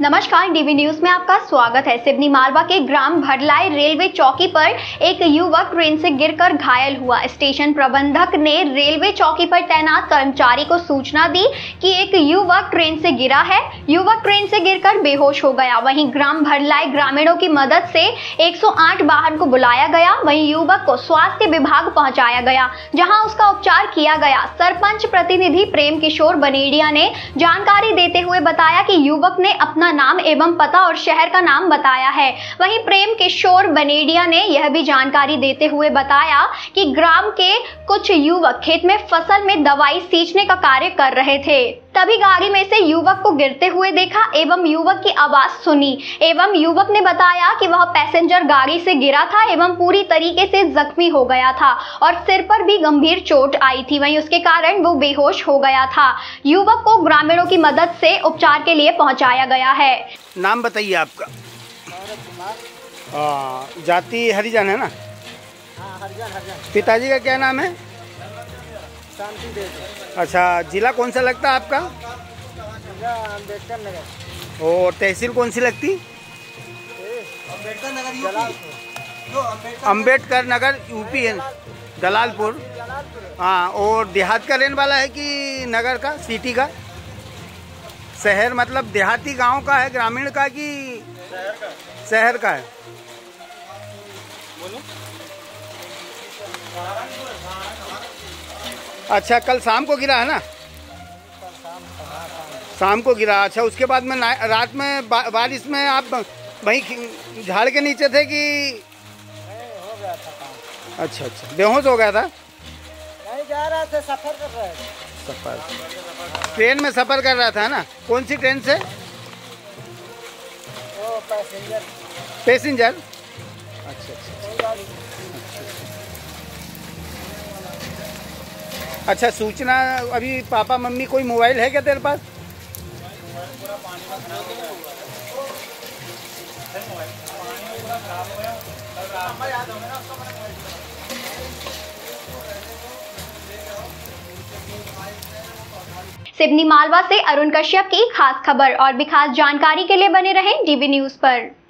नमस्कार, DV news में आपका स्वागत है। सीवनी मालवा के ग्राम भरलाई रेलवे चौकी पर एक युवक ट्रेन से गिरकर घायल हुआ। स्टेशन प्रबंधक ने रेलवे चौकी पर तैनात कर्मचारी को सूचना दी कि एक युवक ट्रेन से गिरा है। युवक ट्रेन से गिरकर बेहोश हो गया। वहीं ग्राम भरलाई ग्रामीणों की मदद से 108 वाहन को बुलाया गया। वहीं युवक को स्वास्थ्य विभाग पहुँचाया गया, जहाँ उसका उपचार किया गया। सरपंच प्रतिनिधि प्रेम किशोर बनेडिया ने जानकारी देते हुए बताया कि युवक ने अपना नाम एवं पता और शहर का नाम बताया है। वहीं प्रेम किशोर बनेडिया ने यह भी जानकारी देते हुए बताया कि ग्राम के कुछ युवक खेत में फसल में दवाई सींचने का कार्य कर रहे थे, तभी गाड़ी में से युवक को गिरते हुए देखा एवं युवक की आवाज सुनी एवं युवक ने बताया कि वह पैसेंजर गाड़ी से गिरा था एवं पूरी तरीके से जख्मी हो गया था और सिर पर भी गंभीर चोट आई थी। वहीं उसके कारण वो बेहोश हो गया था। युवक को ग्रामीणों की मदद से उपचार के लिए पहुंचाया गया है। नाम बताइए आपका। जाति हरिजन है ना? पिताजी का क्या नाम है? अच्छा, जिला कौन सा लगता है आपका? अम्बेडकर नगर। और तहसील कौन सी लगती? अम्बेडकर नगर यूपी है, दलालपुर। हाँ, और देहात का रहने वाला है कि नगर का, सिटी का? शहर मतलब देहाती गांव का है, ग्रामीण का कि शहर का है? अच्छा, कल शाम को गिरा है ना? शाम को गिरा। अच्छा, उसके बाद में रात में बारिश में आप वहीं झाड़ के नीचे थे कि हो गया था? अच्छा, बेहोश हो गया था। नहीं, जा रहा था, सफर कर रहे थे। सफर, ट्रेन में सफर कर रहा था ना? कौन सी ट्रेन से? वो पैसेंजर। पैसेंजर, अच्छा। अच्छा, सूचना अभी पापा मम्मी, कोई मोबाइल है क्या तेरे पास? सीवनी मालवा से अरुण कश्यप की खास खबर। और भी खास जानकारी के लिए बने रहें डीवी न्यूज पर।